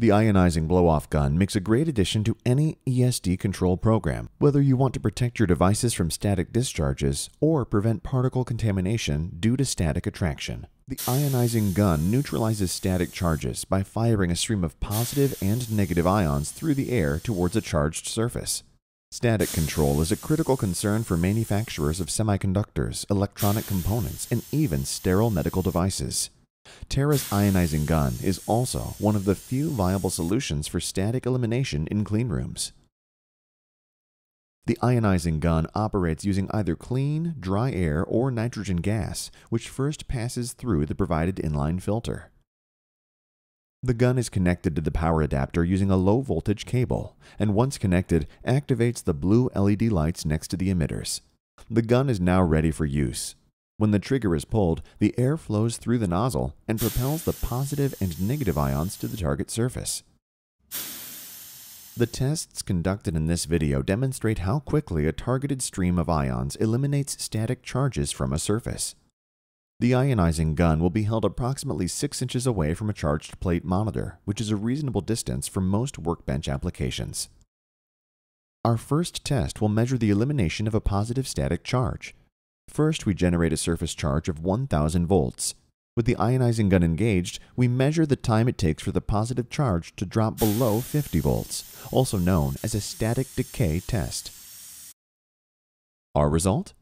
The Ionizing Blow-Off Gun makes a great addition to any ESD control program, whether you want to protect your devices from static discharges or prevent particle contamination due to static attraction. The Ionizing Gun neutralizes static charges by firing a stream of positive and negative ions through the air towards a charged surface. Static control is a critical concern for manufacturers of semiconductors, electronic components, and even sterile medical devices. Terra's Ionizing Gun is also one of the few viable solutions for static elimination in cleanrooms. The Ionizing Gun operates using either clean, dry air, or nitrogen gas, which first passes through the provided inline filter. The gun is connected to the power adapter using a low-voltage cable, and once connected, activates the blue LED lights next to the emitters. The gun is now ready for use. When the trigger is pulled, the air flows through the nozzle and propels the positive and negative ions to the target surface. The tests conducted in this video demonstrate how quickly a targeted stream of ions eliminates static charges from a surface. The Ionizing Gun will be held approximately 6 inches away from a charged plate monitor, which is a reasonable distance for most workbench applications. Our first test will measure the elimination of a positive static charge. First, we generate a surface charge of 1000 volts. With the Ionizing Gun engaged, we measure the time it takes for the positive charge to drop below 50 volts, also known as a static decay test. Our result?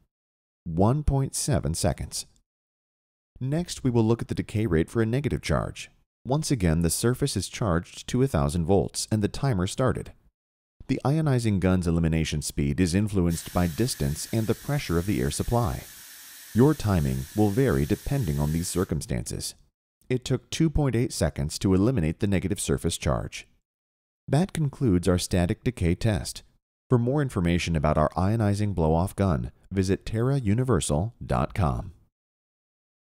1.7 seconds. Next, we will look at the decay rate for a negative charge. Once again, the surface is charged to 1000 volts and the timer started. The Ionizing Gun's elimination speed is influenced by distance and the pressure of the air supply. Your timing will vary depending on these circumstances. It took 2.8 seconds to eliminate the negative surface charge. That concludes our static decay test. For more information about our Ionizing Blow-Off Gun, visit TerraUniversal.com.